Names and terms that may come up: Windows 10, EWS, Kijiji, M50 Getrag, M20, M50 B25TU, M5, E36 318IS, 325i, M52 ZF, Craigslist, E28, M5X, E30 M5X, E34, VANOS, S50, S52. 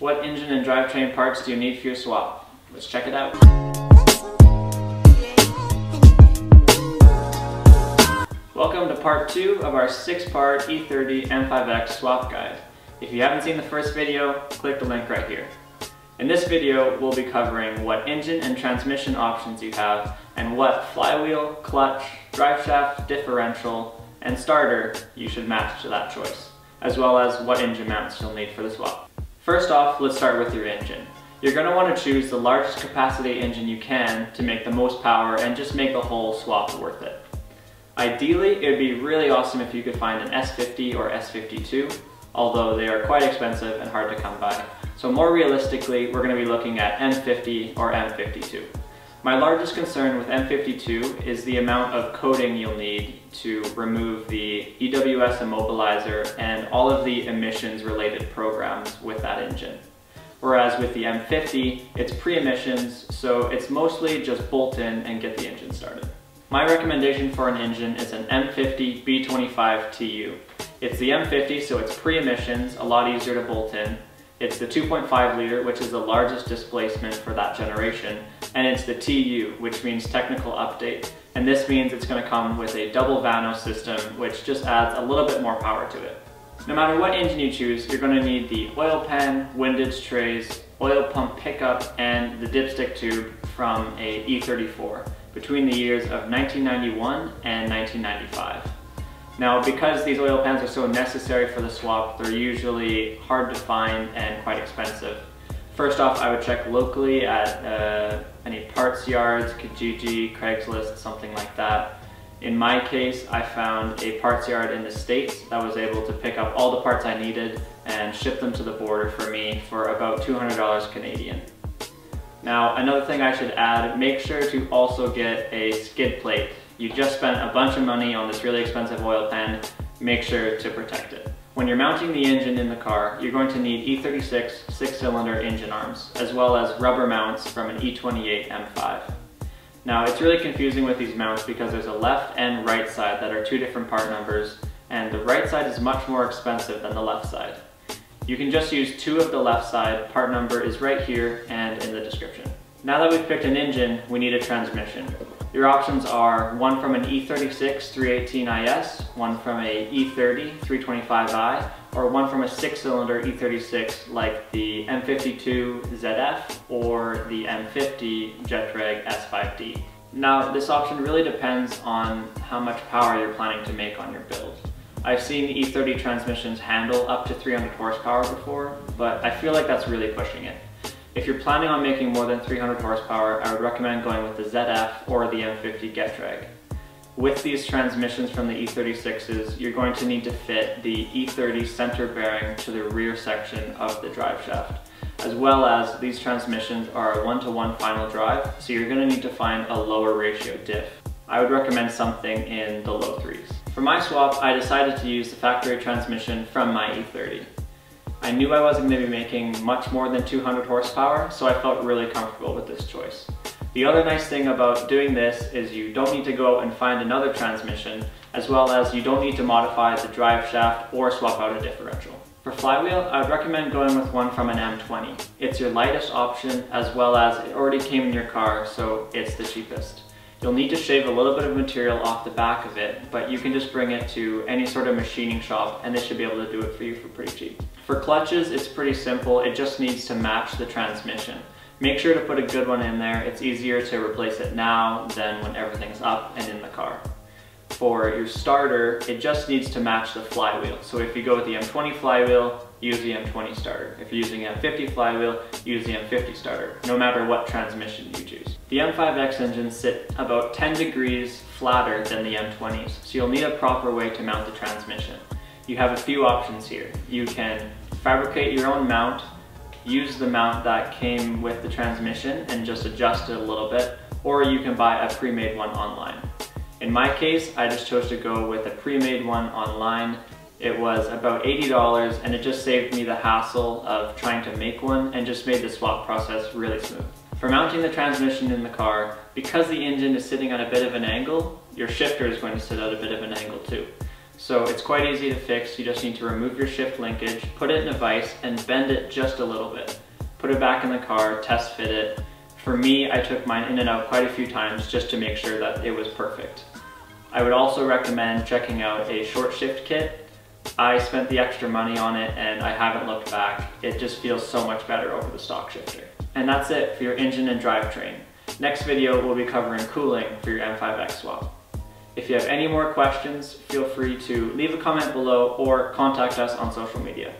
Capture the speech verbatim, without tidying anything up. What engine and drivetrain parts do you need for your swap? Let's check it out. Welcome to part two of our six-part E thirty M five X swap guide. If you haven't seen the first video, click the link right here. In this video, we'll be covering what engine and transmission options you have and what flywheel, clutch, driveshaft, differential, and starter you should match to that choice, as well as what engine mounts you'll need for the swap. First off, let's start with your engine. You're going to want to choose the largest capacity engine you can to make the most power and just make the whole swap worth it. Ideally, it would be really awesome if you could find an S fifty or S fifty-two, although they are quite expensive and hard to come by. So more realistically, we're going to be looking at M fifty or M fifty-two. My largest concern with M fifty-two is the amount of coating you'll need to remove the E W S immobilizer and all of the emissions related programs with that engine. Whereas with the M fifty, it's pre-emissions, so it's mostly just bolt in and get the engine started. My recommendation for an engine is an M fifty B twenty-five T U. It's the M fifty, so it's pre-emissions, a lot easier to bolt in. It's the two point five liter, which is the largest displacement for that generation, and it's the T U, which means technical update. And this means it's going to come with a double VANOS system, which just adds a little bit more power to it. No matter what engine you choose, you're going to need the oil pan, windage trays, oil pump pickup, and the dipstick tube from a E thirty-four between the years of nineteen ninety-one and nineteen ninety-five. Now, because these oil pans are so necessary for the swap, they're usually hard to find and quite expensive. First off, I would check locally at uh, any parts yards, Kijiji, Craigslist, something like that. In my case, I found a parts yard in the States that was able to pick up all the parts I needed and ship them to the border for me for about two hundred dollars Canadian. Now, another thing I should add, make sure to also get a skid plate. You just spent a bunch of money on this really expensive oil pan, make sure to protect it. When you're mounting the engine in the car, you're going to need E thirty-six six-cylinder engine arms, as well as rubber mounts from an E twenty-eight M five. Now, it's really confusing with these mounts because there's a left and right side that are two different part numbers, and the right side is much more expensive than the left side. You can just use two of the left side, part number is right here and in the description. Now that we've picked an engine, we need a transmission. Your options are one from an E thirty-six three eighteen I S, one from a E thirty three twenty-five I, or one from a six-cylinder E thirty-six like the M fifty-two Z F or the M fifty Getrag S five D. Now, this option really depends on how much power you're planning to make on your build. I've seen E thirty transmissions handle up to three hundred horsepower before, but I feel like that's really pushing it. If you're planning on making more than three hundred horsepower, I would recommend going with the Z F or the M fifty Getrag. With these transmissions from the E thirty-sixes, you're going to need to fit the E thirty center bearing to the rear section of the driveshaft. As well as, these transmissions are a one-to-one final drive, so you're going to need to find a lower ratio diff. I would recommend something in the low threes. For my swap, I decided to use the factory transmission from my E thirty. I knew I wasn't going to be making much more than two hundred horsepower, so I felt really comfortable with this choice. The other nice thing about doing this is you don't need to go out and find another transmission, as well as you don't need to modify the drive shaft or swap out a differential. For flywheel, I would recommend going with one from an M twenty. It's your lightest option, as well as it already came in your car, so it's the cheapest. You'll need to shave a little bit of material off the back of it, but you can just bring it to any sort of machining shop and they should be able to do it for you for pretty cheap. For clutches, it's pretty simple. It just needs to match the transmission. Make sure to put a good one in there. It's easier to replace it now than when everything's up and in the car. For your starter, it just needs to match the flywheel. So if you go with the M twenty flywheel, use the M twenty starter. If you're using M fifty flywheel, use the M fifty starter, no matter what transmission you choose. The M five X engines sit about ten degrees flatter than the M twenties, so you'll need a proper way to mount the transmission. You have a few options here. You can fabricate your own mount, use the mount that came with the transmission and just adjust it a little bit, or you can buy a pre-made one online. In my case, I just chose to go with a pre-made one online. It was about eighty dollars and it just saved me the hassle of trying to make one and just made the swap process really smooth. For mounting the transmission in the car, because the engine is sitting at a bit of an angle, your shifter is going to sit at a bit of an angle too. So it's quite easy to fix. You just need to remove your shift linkage, put it in a vise, and bend it just a little bit. Put it back in the car, test fit it. For me, I took mine in and out quite a few times just to make sure that it was perfect. I would also recommend checking out a short shift kit. I spent the extra money on it and I haven't looked back. It just feels so much better over the stock shifter. And that's it for your engine and drivetrain. Next video, we'll be covering cooling for your M five X swap. If you have any more questions, feel free to leave a comment below or contact us on social media.